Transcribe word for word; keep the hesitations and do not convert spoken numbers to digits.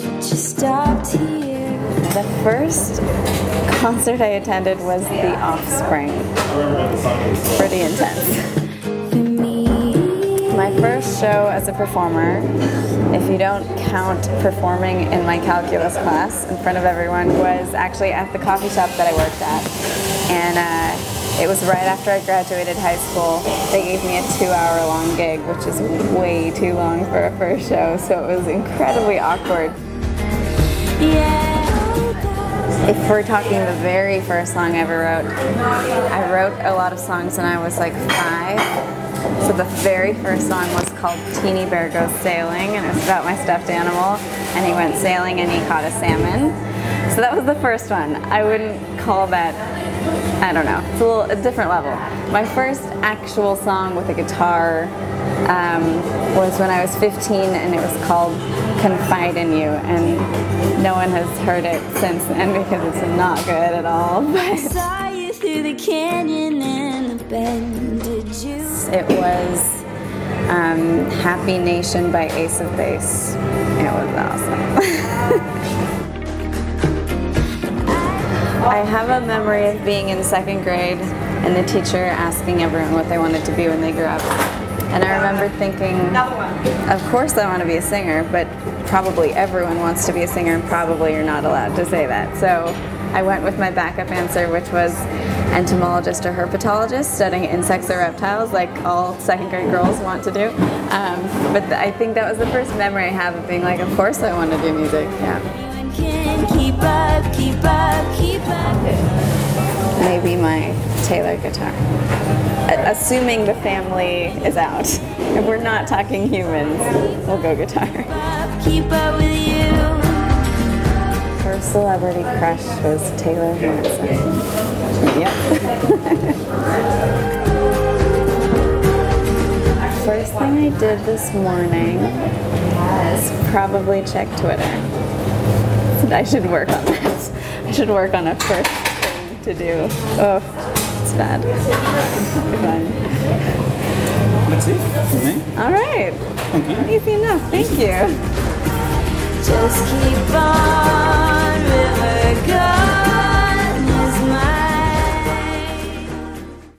close, but you stopped here. The first concert I attended was The Offspring. Pretty intense. My first show as a performer, if you don't count performing in my calculus class in front of everyone, was actually at the coffee shop that I worked at. And uh, it was right after I graduated high school. They gave me a two-hour long gig, which is way too long for a first show, so it was incredibly awkward. Yeah. If we're talking the very first song I ever wrote, I wrote a lot of songs when I was like five. So the very first song was called Teeny Bear Goes Sailing, and it was about my stuffed animal, and he went sailing and he caught a salmon. So that was the first one. I wouldn't call that, I don't know, it's a little a different level. My first actual song with a guitar um, was when I was fifteen, and it was called Confide in You, and no one has heard it since then because it's not good at all. But saw you through the canyon and the bend, did you? It was um, Happy Nation by Ace of Base. It was awesome. I have a memory of being in second grade and the teacher asking everyone what they wanted to be when they grew up. And I remember thinking, of course I want to be a singer, but probably everyone wants to be a singer and probably you're not allowed to say that. So I went with my backup answer, which was entomologist or herpetologist, studying insects or reptiles like all second grade girls want to do. Um, but th I think that was the first memory I have of being like, of course I want to do music, yeah. Keep up, keep up, keep up. Maybe my Taylor guitar. Assuming the family is out. If we're not talking humans, we'll go guitar. Keep up, keep up with you. Her celebrity crush was Taylor Hanson. Yep. First thing I did this morning was probably check Twitter. I should work on that. I should work on a first thing to do. Oh. It's bad. That's it for me. All right. Thank you. Easy enough. Thank you. Just keep on.